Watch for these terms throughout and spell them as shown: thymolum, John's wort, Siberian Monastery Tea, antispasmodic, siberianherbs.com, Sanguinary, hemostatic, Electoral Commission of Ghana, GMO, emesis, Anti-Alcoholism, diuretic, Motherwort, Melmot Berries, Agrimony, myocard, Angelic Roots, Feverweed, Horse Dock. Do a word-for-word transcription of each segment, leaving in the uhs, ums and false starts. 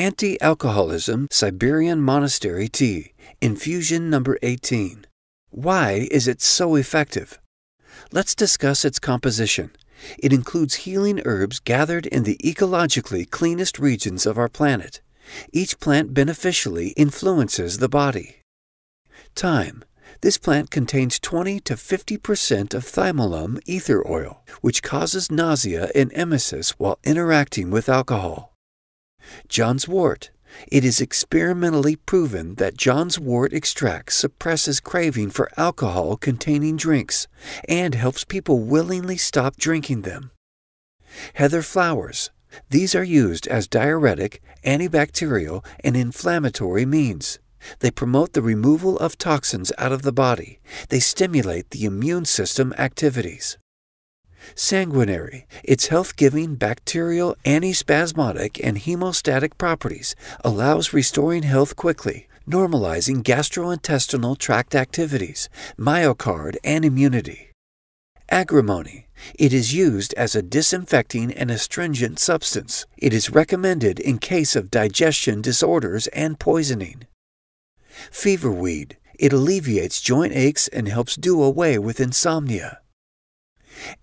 Anti-Alcoholism Siberian Monastery Tea, Infusion number eighteen. Why is it so effective? Let's discuss its composition. It includes healing herbs gathered in the ecologically cleanest regions of our planet. Each plant beneficially influences the body. Time. This plant contains twenty to fifty percent of thymolum ether oil, which causes nausea and emesis while interacting with alcohol. John's wort. It is experimentally proven that John's wort extract suppresses craving for alcohol-containing drinks and helps people willingly stop drinking them. Heather flowers. These are used as diuretic, antibacterial, and inflammatory means. They promote the removal of toxins out of the body. They stimulate the immune system activities. Sanguinary. Its health-giving bacterial, antispasmodic, and hemostatic properties allows restoring health quickly, normalizing gastrointestinal tract activities, myocard, and immunity. Agrimony. It is used as a disinfecting and astringent substance. It is recommended in case of digestion disorders and poisoning. Feverweed. It alleviates joint aches and helps do away with insomnia.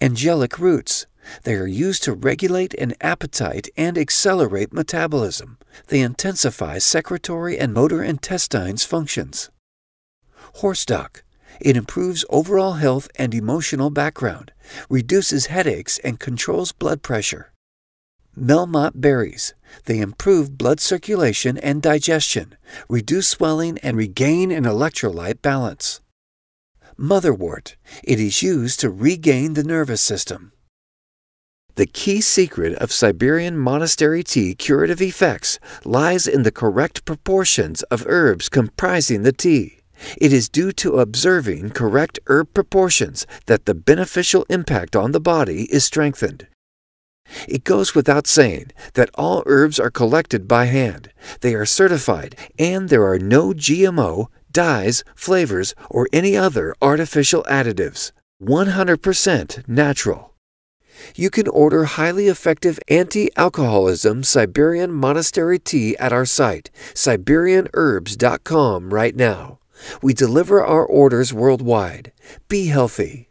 Angelic Roots. They are used to regulate an appetite and accelerate metabolism. They intensify secretory and motor intestines functions. Horse Dock. It improves overall health and emotional background, reduces headaches, and controls blood pressure. Melmot berries. They improve blood circulation and digestion, reduce swelling, and regain an electrolyte balance. Motherwort. It is used to regain the nervous system. The key secret of Siberian monastery tea curative effects lies in the correct proportions of herbs comprising the tea. It is due to observing correct herb proportions that the beneficial impact on the body is strengthened. It goes without saying that all herbs are collected by hand. They are certified, and there are no G M O, dyes, flavors, or any other artificial additives. one hundred percent natural. You can order highly effective anti-alcoholism Siberian monastery tea at our site, siberian herbs dot com, right now. We deliver our orders worldwide. Be healthy.